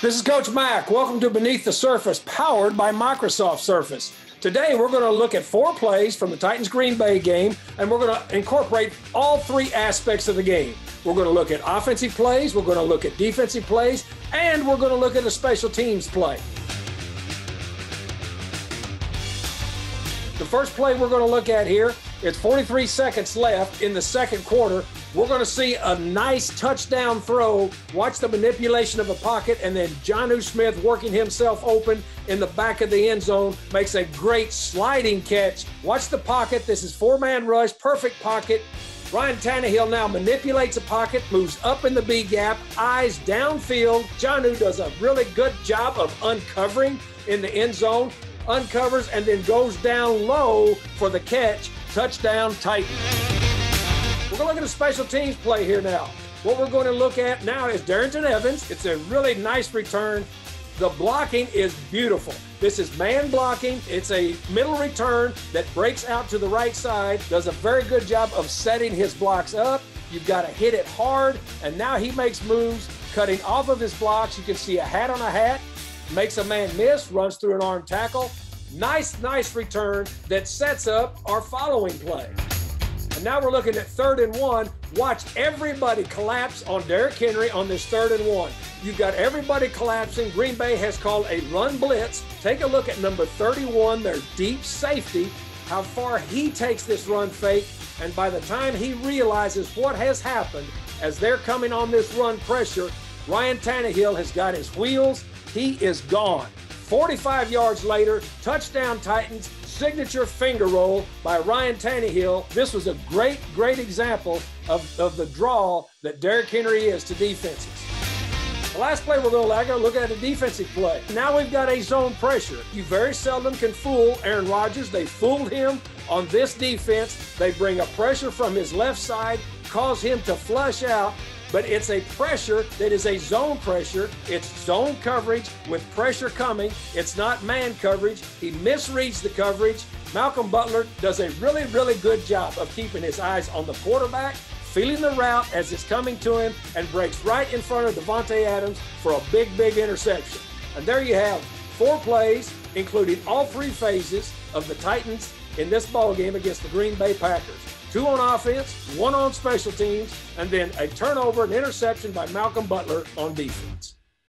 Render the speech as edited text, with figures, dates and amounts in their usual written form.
This is Coach Mac. Welcome to Beneath the Surface, powered by Microsoft Surface. Today, we're going to look at 4 plays from the Titans-Green Bay game, and we're going to incorporate all 3 aspects of the game. We're going to look at offensive plays, we're going to look at defensive plays, and we're going to look at a special teams play. The first play we're going to look at here, it's 43 seconds left in the second quarter. We're going to see a nice touchdown throw. Watch the manipulation of a pocket, and then Jonnu Smith working himself open in the back of the end zone makes a great sliding catch. Watch the pocket. This is 4-man rush, perfect pocket. Ryan Tannehill now manipulates a pocket, moves up in the B gap, eyes downfield. Jonnu does a really good job of uncovering in the end zone, uncovers and then goes down low for the catch. Touchdown Titans. We're going to look at a special teams play here now. What we're going to look at now is Darrington Evans. It's a really nice return. The blocking is beautiful. This is man blocking. It's a middle return that breaks out to the right side, does a very good job of setting his blocks up. You've got to hit it hard, and now he makes moves, cutting off of his blocks. You can see a hat on a hat, makes a man miss, runs through an arm tackle. Nice return that sets up our following play. And now we're looking at 3rd and 1. Watch everybody collapse on Derrick Henry on this 3rd and 1. You've got everybody collapsing. Green Bay has called a run blitz. Take a look at number 31, their deep safety, how far he takes this run fake. And by the time he realizes what has happened, as they're coming on this run pressure, Ryan Tannehill has got his wheels. He is gone. 45 yards later, touchdown Titans, signature finger roll by Ryan Tannehill. This was a great example of the draw that Derrick Henry is to defenses. The last play we're going to look at a defensive play. Now we've got a zone pressure. You very seldom can fool Aaron Rodgers. They fooled him on this defense. They bring a pressure from his left side, cause him to flush out. But it's a pressure that is a zone pressure. It's zone coverage with pressure coming. It's not man coverage. He misreads the coverage. Malcolm Butler does a really good job of keeping his eyes on the quarterback, feeling the route as it's coming to him, and breaks right in front of Devontae Adams for a big interception. And there you have 4 plays, including all 3 phases of the Titans in this ballgame against the Green Bay Packers. 2 on offense, 1 on special teams, and then a turnover, an interception by Malcolm Butler on defense.